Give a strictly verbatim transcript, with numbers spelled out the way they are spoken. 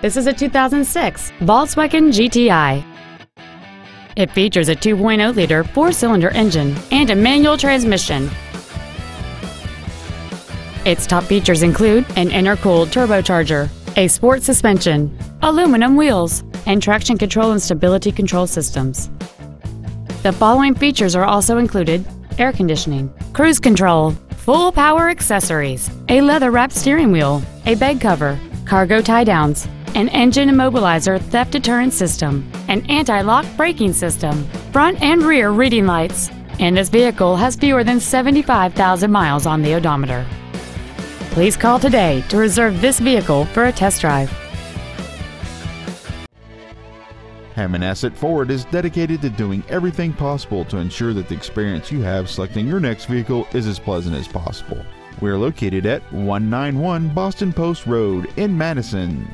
This is a two thousand six Volkswagen G T I. It features a two point oh liter four-cylinder engine and a manual transmission. Its top features include an intercooled turbocharger, a sport suspension, aluminum wheels, and traction control and stability control systems. The following features are also included: air conditioning, cruise control, full power accessories, a leather-wrapped steering wheel, a bed cover, cargo tie-downs, an engine immobilizer theft deterrent system, an anti-lock braking system, front and rear reading lights, and this vehicle has fewer than seventy-five thousand miles on the odometer. Please call today to reserve this vehicle for a test drive. Hammonasset Ford is dedicated to doing everything possible to ensure that the experience you have selecting your next vehicle is as pleasant as possible. We are located at one ninety-one Boston Post Road in Madison.